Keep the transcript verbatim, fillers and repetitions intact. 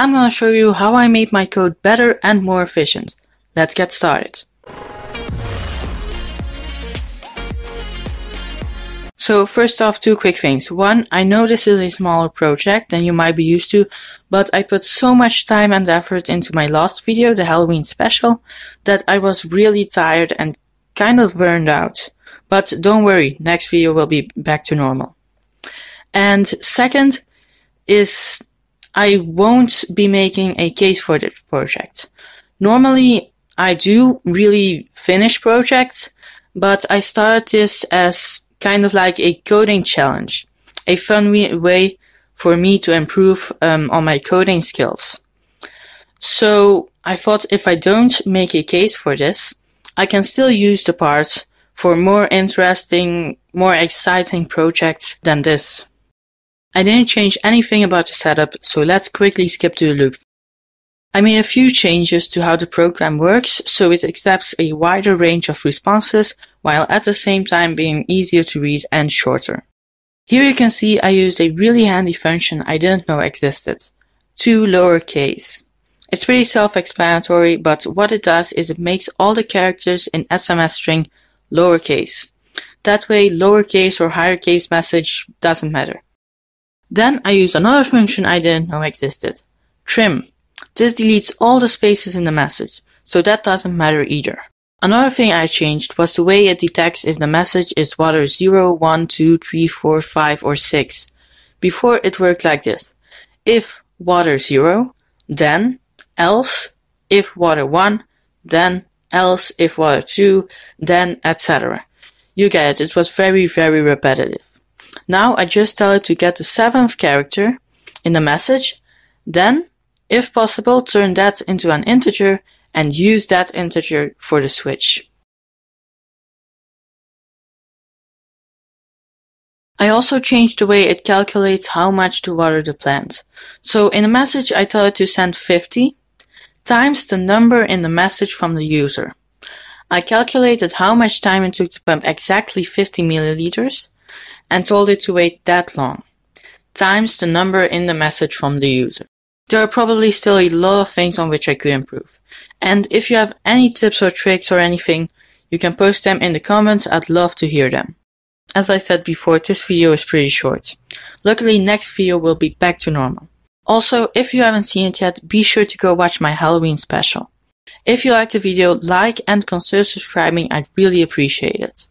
I'm going to show you how I made my code better and more efficient. Let's get started. So first off, two quick things. One, I know this is a smaller project than you might be used to, but I put so much time and effort into my last video, the Halloween special, that I was really tired and kind of burned out. But don't worry, next video will be back to normal. And second is I won't be making a case for this project. Normally, I do really finish projects, but I started this as kind of like a coding challenge, a fun way for me to improve um, on my coding skills. So I thought if I don't make a case for this, I can still use the parts for more interesting, more exciting projects than this. I didn't change anything about the setup, so let's quickly skip to the loop. I made a few changes to how the program works, so it accepts a wider range of responses, while at the same time being easier to read and shorter. Here you can see I used a really handy function I didn't know existed, to lowercase. It's pretty self-explanatory, but what it does is it makes all the characters in S M S string lowercase. That way lowercase or highercase message doesn't matter. Then I used another function I didn't know existed, trim. This deletes all the spaces in the message, so that doesn't matter either. Another thing I changed was the way it detects if the message is whether zero, one, two, three, four, five or six. Before it worked like this. If whether zero, then else, if whether one, then else, if whether two, then et cetera. You get it, it was very very repetitive. Now I just tell it to get the seventh character in the message, then if possible, turn that into an integer and use that integer for the switch. I also changed the way it calculates how much to water the plant. So in a message, I tell it to send fifty times the number in the message from the user. I calculated how much time it took to pump exactly fifty milliliters and told it to wait that long, times the number in the message from the user. There are probably still a lot of things on which I could improve. And if you have any tips or tricks or anything, you can post them in the comments, I'd love to hear them. As I said before, this video is pretty short. Luckily, next video will be back to normal. Also, if you haven't seen it yet, be sure to go watch my Halloween special. If you liked the video, like and consider subscribing, I'd really appreciate it.